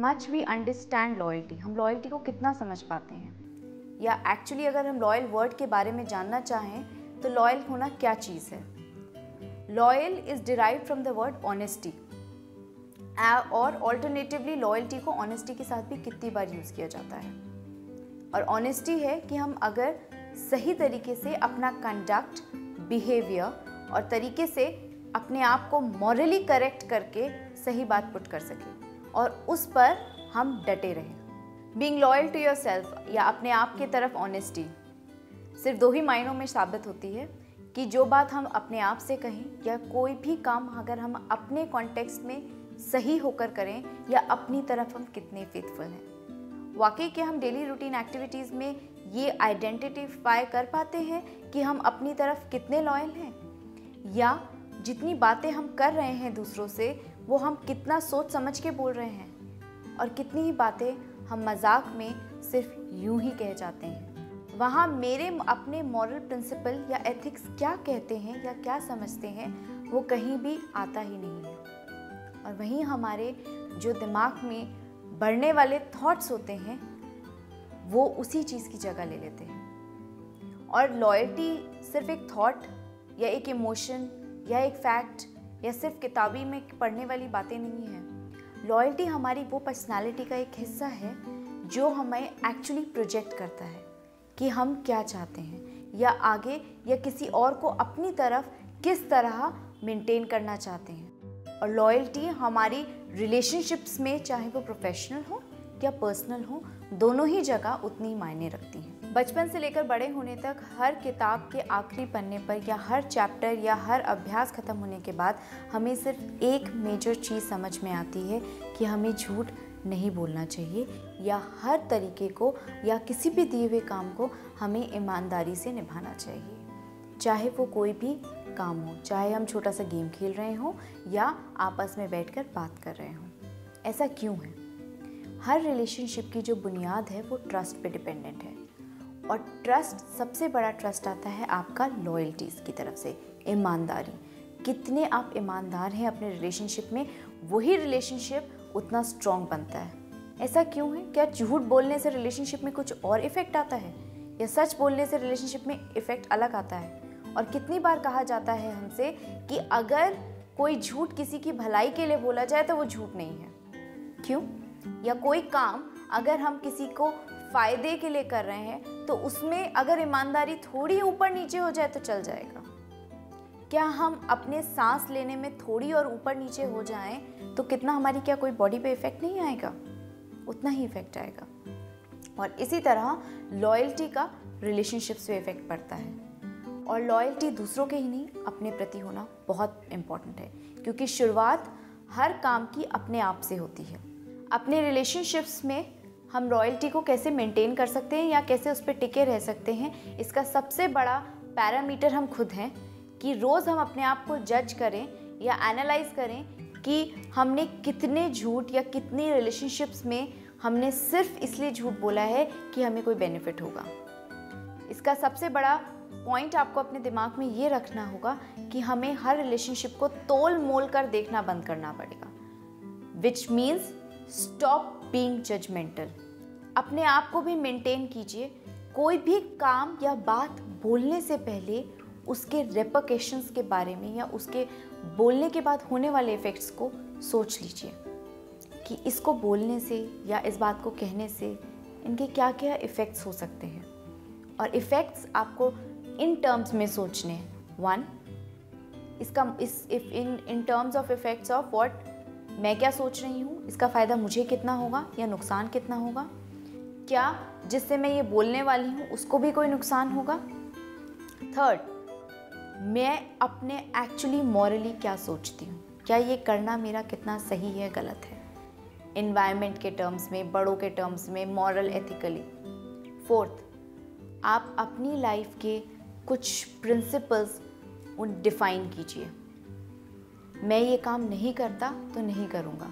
Much we understand loyalty, हम loyalty को कितना समझ पाते हैं, या एक्चुअली अगर हम लॉयल वर्ड के बारे में जानना चाहें तो लॉयल होना क्या चीज़ है। Loyal is derived from the word honesty, और ऑल्टरनेटिवली लॉयल्टी को ऑनेस्टी के साथ भी कितनी बार यूज़ किया जाता है। और ऑनेस्टी है कि हम अगर सही तरीके से अपना कंडक्ट, बिहेवियर और तरीके से अपने आप को मॉरली करेक्ट करके सही बात पुट कर सकें और उस पर हम डटे रहें। बीइंग लॉयल टू योरसेल्फ या अपने आप की तरफ ऑनेस्टी सिर्फ दो ही मायनों में साबित होती है कि जो बात हम अपने आप से कहें या कोई भी काम अगर हम अपने कॉन्टेक्स्ट में सही होकर करें या अपनी तरफ हम कितने फेथफुल हैं। वाकई के हम डेली रूटीन एक्टिविटीज़ में ये आइडेंटिफाई कर पाते हैं कि हम अपनी तरफ कितने लॉयल हैं, या जितनी बातें हम कर रहे हैं दूसरों से वो हम कितना सोच समझ के बोल रहे हैं, और कितनी ही बातें हम मजाक में सिर्फ यूं ही कह जाते हैं। वहाँ मेरे अपने मॉरल प्रिंसिपल या एथिक्स क्या कहते हैं या क्या समझते हैं वो कहीं भी आता ही नहीं है। और वहीं हमारे जो दिमाग में बढ़ने वाले थॉट्स होते हैं वो उसी चीज़ की जगह ले लेते हैं। और लॉयल्टी सिर्फ एक थॉट या एक इमोशन या एक फैक्ट या सिर्फ किताबी में पढ़ने वाली बातें नहीं है। लॉयल्टी हमारी वो पर्सनालिटी का एक हिस्सा है जो हमें एक्चुअली प्रोजेक्ट करता है कि हम क्या चाहते हैं या आगे या किसी और को अपनी तरफ किस तरह मेंटेन करना चाहते हैं। और लॉयल्टी हमारी रिलेशनशिप्स में चाहे वो प्रोफेशनल हो या पर्सनल हो, दोनों ही जगह उतनी मायने रखती हैं। बचपन से लेकर बड़े होने तक हर किताब के आखिरी पन्ने पर या हर चैप्टर या हर अभ्यास ख़त्म होने के बाद हमें सिर्फ एक मेजर चीज़ समझ में आती है कि हमें झूठ नहीं बोलना चाहिए या हर तरीके को या किसी भी दिए हुए काम को हमें ईमानदारी से निभाना चाहिए, चाहे वो कोई भी काम हो, चाहे हम छोटा सा गेम खेल रहे हों या आपस में बैठ कर बात कर रहे हों। ऐसा क्यों है? हर रिलेशनशिप की जो बुनियाद है वो ट्रस्ट पे डिपेंडेंट है, और ट्रस्ट, सबसे बड़ा ट्रस्ट आता है आपका लॉयल्टीज़ की तरफ से, ईमानदारी। कितने आप ईमानदार हैं अपने रिलेशनशिप में, वही रिलेशनशिप उतना स्ट्रॉन्ग बनता है। ऐसा क्यों है? क्या झूठ बोलने से रिलेशनशिप में कुछ और इफ़ेक्ट आता है या सच बोलने से रिलेशनशिप में इफ़ेक्ट अलग आता है? और कितनी बार कहा जाता है हमसे कि अगर कोई झूठ किसी की भलाई के लिए बोला जाए तो वो झूठ नहीं है। क्यों? या कोई काम अगर हम किसी को फ़ायदे के लिए कर रहे हैं तो उसमें अगर ईमानदारी थोड़ी ऊपर नीचे हो जाए तो चल जाएगा। क्या हम अपने सांस लेने में थोड़ी और ऊपर नीचे हो जाएं तो कितना हमारी क्या कोई बॉडी पे इफ़ेक्ट नहीं आएगा? उतना ही इफ़ेक्ट आएगा। और इसी तरह लॉयल्टी का रिलेशनशिप्स पे इफ़ेक्ट पड़ता है। और लॉयल्टी दूसरों के ही नहीं, अपने प्रति होना बहुत इम्पॉर्टेंट है, क्योंकि शुरुआत हर काम की अपने आप से होती है। अपने रिलेशनशिप्स में हम लॉयल्टी को कैसे मेंटेन कर सकते हैं या कैसे उस पर टिके रह सकते हैं, इसका सबसे बड़ा पैरामीटर हम खुद हैं कि रोज़ हम अपने आप को जज करें या एनालाइज करें कि हमने कितने झूठ या कितनी रिलेशनशिप्स में हमने सिर्फ इसलिए झूठ बोला है कि हमें कोई बेनिफिट होगा। इसका सबसे बड़ा पॉइंट आपको अपने दिमाग में ये रखना होगा कि हमें हर रिलेशनशिप को तोल मोल कर देखना बंद करना पड़ेगा, which means stop being judgemental. अपने आप को भी मेंटेन कीजिए। कोई भी काम या बात बोलने से पहले उसके रेपरकशंस के बारे में या उसके बोलने के बाद होने वाले इफ़ेक्ट्स को सोच लीजिए कि इसको बोलने से या इस बात को कहने से इनके क्या क्या इफ़ेक्ट्स हो सकते हैं। और इफ़ेक्ट्स आपको इन टर्म्स में सोचने हैं। One, in terms of effects of what मैं क्या सोच रही हूँ, इसका फ़ायदा मुझे कितना होगा या नुकसान कितना होगा, क्या जिससे मैं ये बोलने वाली हूँ उसको भी कोई नुकसान होगा। थर्ड, मैं अपने एक्चुअली मॉरली क्या सोचती हूँ, क्या ये करना मेरा कितना सही है, गलत है, एनवायरनमेंट के टर्म्स में, बड़ों के टर्म्स में, मॉरल एथिकली। फोर्थ, आप अपनी लाइफ के कुछ प्रिंसिपल्स उन डिफाइन कीजिए, मैं ये काम नहीं करता तो नहीं करूँगा।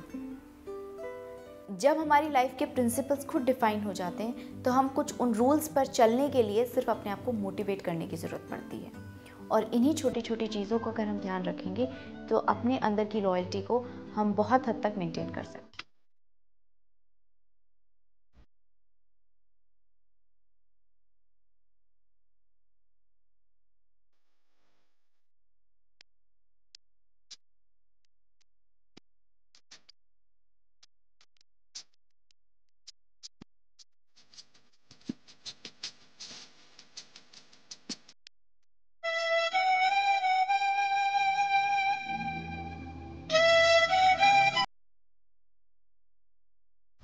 जब हमारी लाइफ के प्रिंसिपल्स खुद डिफाइन हो जाते हैं तो हम कुछ उन रूल्स पर चलने के लिए सिर्फ अपने आप को मोटिवेट करने की ज़रूरत पड़ती है। और इन्हीं छोटी छोटी चीज़ों को अगर हम ध्यान रखेंगे तो अपने अंदर की लॉयल्टी को हम बहुत हद तक मेंटेन कर सकते हैं।